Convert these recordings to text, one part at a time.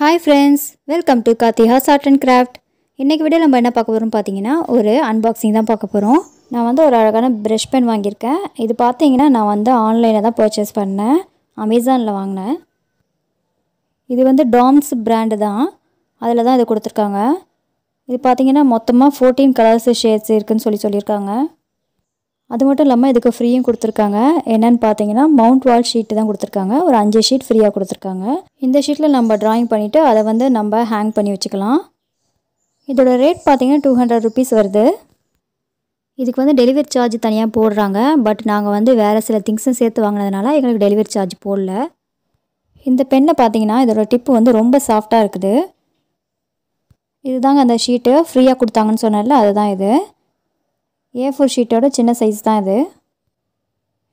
high friends welcome to Karthiga art and craft इनकी video number என்ன பார்க்க போறோம் பாத்தீங்கன்னா ஒரு unboxing தான் பார்க்க போறோம் நான் வந்து ஒரு அழகான ब्रश पेन வாங்கியிருக்கேன் இது பாத்தீங்கன்னா நான் வந்து ஆன்லைன்ல தான் பர்சேஸ் பண்ணேன் Amazonல வாங்குனேன் இது வந்து Dom's brand தான் அதுல தான் இது கொடுத்திருக்காங்க இது பாத்தீங்கன்னா மொத்தமா 14 கலர்ஸ் ஷேட்ஸ் இருக்குன்னு சொல்லியிருக்காங்க அது மட்டும் இல்லாம இதுக்கு ஃப்ரீயும் கொடுத்திருக்காங்க என்னன்னு பாத்தீங்கன்னா மவுண்ட் வால் ஷீட் தான் கொடுத்திருக்காங்க ஒரு 5 ஷீட் ஃப்ரீயா கொடுத்திருக்காங்க இந்த ஷீட்ல நம்ம டிராயிங் பண்ணிட்டு அத வந்து நம்ம ஹேங் பண்ணி வச்சுக்கலாம் இதோட ரேட் பாத்தீங்கன்னா 200 ரூபீஸ் வருது இதுக்கு வந்து டெலிவரி சார்ஜ் தனியா போடுறாங்க பட் நாங்க வந்து வேற சில திங்ஸ் சேர்த்து வாங்குனதனால எங்களுக்கு டெலிவரி சார்ஜ் போடல இந்த பென்ன பாத்தீங்கன்னா இதோட டிப் வந்து ரொம்ப சாஃப்ட்டா இருக்குது இதுதாங்க அந்த ஷீட் ஃப்ரீயா கொடுத்தாங்கன்னு சொன்னல அதுதான் இது A4 ஷீட்டோட சின்ன சைஸ் தான் இது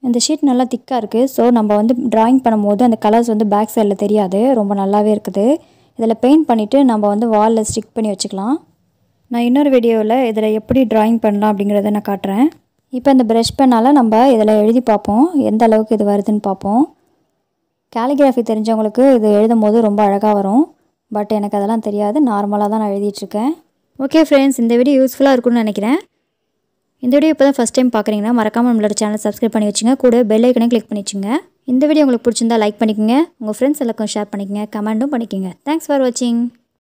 இந்த ஷீட் நல்லா திக்கா இருக்கு சோ நம்ம வந்து டிராயிங் பண்ணும்போது அந்த கலர்ஸ் வந்து பேக் சைடுல தெரியாது ரொம்ப நல்லாவே இருக்குது இதல பெயிண்ட் பண்ணிட்டு நம்ம வந்து வால்ல ஸ்டிக் பண்ணி வச்சுக்கலாம் நான் இன்னொரு வீடியோல இதல எப்படி டிராயிங் பண்ணலாம் அப்படிங்கறதை நான் காட்றேன் இப்போ இந்த பிரஷ் பென்னால நம்ம இதல எழுதி பாப்போம் எந்த அளவுக்கு இது வருதுன்னு பாப்போம் காலிகிராஃபி தெரிஞ்சவங்களுக்கு இது எழுதும்போது ரொம்ப அழகா வரும் பட் எனக்கு அதெல்லாம் தெரியாது நார்மலா தான் எழுதிட்டு இருக்கேன் ஓகே फ्रेंड्स இந்த வீடியோ யூஸ்ஃபுல்லா இருக்கும்னு நினைக்கிறேன் இந்த வீடியோ இப்ப தான் ஃபர்ஸ்ட் டைம் பார்க்கறீங்கன்னா மறக்காம நம்மளோட சேனலை Subscribe பண்ணி வெச்சுங்க கூட பெல் ஐகானை கிளிக் பண்ணி வெச்சுங்க இந்த வீடியோ உங்களுக்கு பிடிச்சிருந்தா லைக் பண்ணிக்கங்க உங்க फ्रेंड्स எல்லாருக்கும் ஷேர் பண்ணிக்கங்க கமெண்டும் பண்ணிக்கங்க Thanks for watching